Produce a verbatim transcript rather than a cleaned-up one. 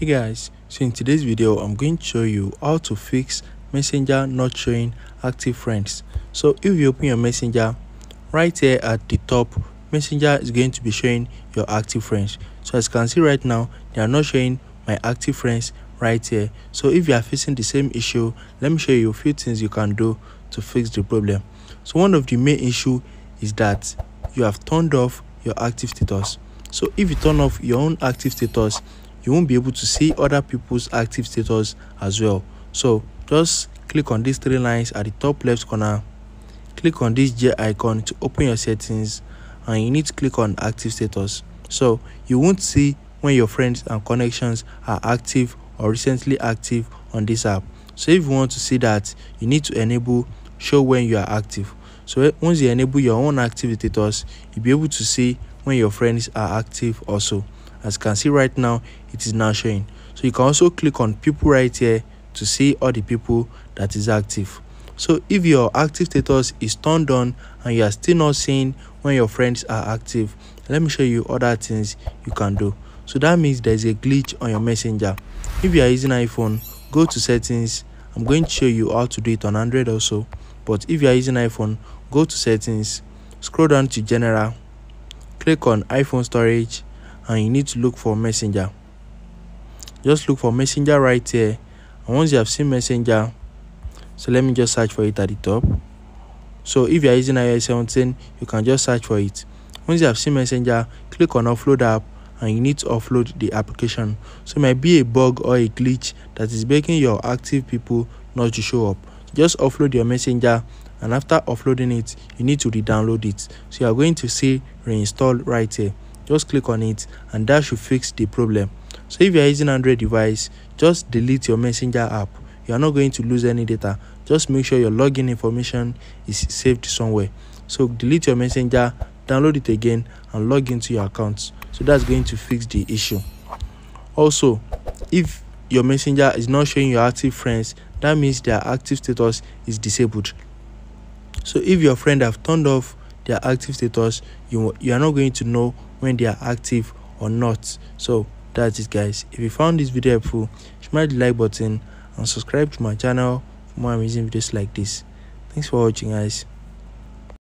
Hey guys, so in today's video I'm going to show you how to fix Messenger not showing active friends. So if you open your Messenger, right here at the top, Messenger is going to be showing your active friends. So as you can see right now, they are not showing my active friends right here. So if you are facing the same issue, let me show you a few things you can do to fix the problem. So one of the main issue is that you have turned off your active status. So if you turn off your own active status, you won't be able to see other people's active status as well. So just click on these three lines at the top left corner, click on this J icon to open your settings, and you need to click on active status. So you won't see when your friends and connections are active or recently active on this app. So if you want to see that, you need to enable show when you are active. So once you enable your own active status, you'll be able to see when your friends are active also. As you can see right now, it is now showing. So you can also click on people right here to see all the people that is active. So if your active status is turned on and you are still not seeing when your friends are active, let me show you other things you can do. So that means there is a glitch on your Messenger. If you are using iPhone, go to settings. I'm going to show you how to do it on Android also, but if you are using iPhone, go to settings, scroll down to general, click on iPhone storage, and you need to look for Messenger. Just look for Messenger right here, and once you have seen Messenger, so let me just search for it at the top. So if you are using i O S seventeen, you can just search for it. Once you have seen Messenger, click on Upload App, and you need to upload the application. So it might be a bug or a glitch that is making your active people not to show up. Just upload your Messenger, and after uploading it, you need to re-download it. So you are going to see reinstall right here. Just click on it, and that should fix the problem. So if you are using Android device, just delete your Messenger app. You are not going to lose any data. Just make sure your login information is saved somewhere. So delete your Messenger, download it again, and log into your account. So that's going to fix the issue. Also, if your Messenger is not showing your active friends, that means their active status is disabled. So if your friend have turned off their active status, you you are not going to know when they are active or not. So that's it guys. If you found this video helpful, smash the like button and subscribe to my channel for more amazing videos like this. Thanks for watching guys.